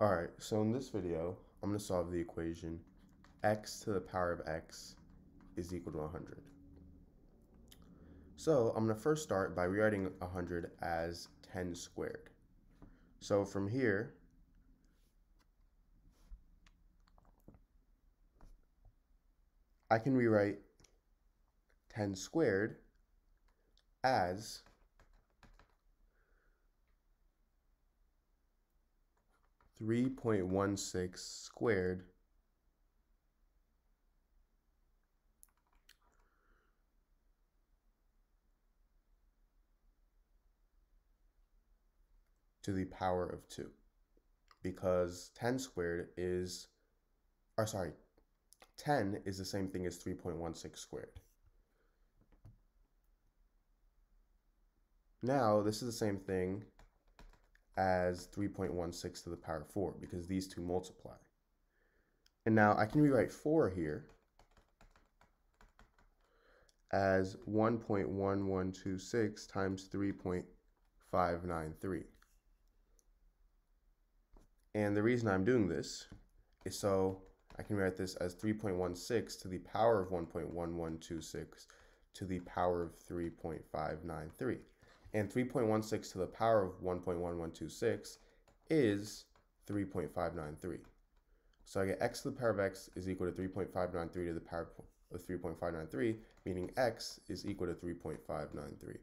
Alright, so in this video, I'm going to solve the equation x to the power of x is equal to 100. So I'm going to first start by rewriting 100 as 10 squared. So from here, I can rewrite 10 squared as 3.16 squared to the power of 2, because 10 is the same thing as 3.16 squared. Now this is the same thing as 3.16 to the power of 4, because these two multiply. And now I can rewrite 4 here as 1.1126 times 3.593. And the reason I'm doing this is so I can write this as 3.16 to the power of 1.1126 to the power of 3.593. And 3.16 to the power of 1.1126 is 3.593. So I get x to the power of x is equal to 3.593 to the power of 3.593, meaning x is equal to 3.593.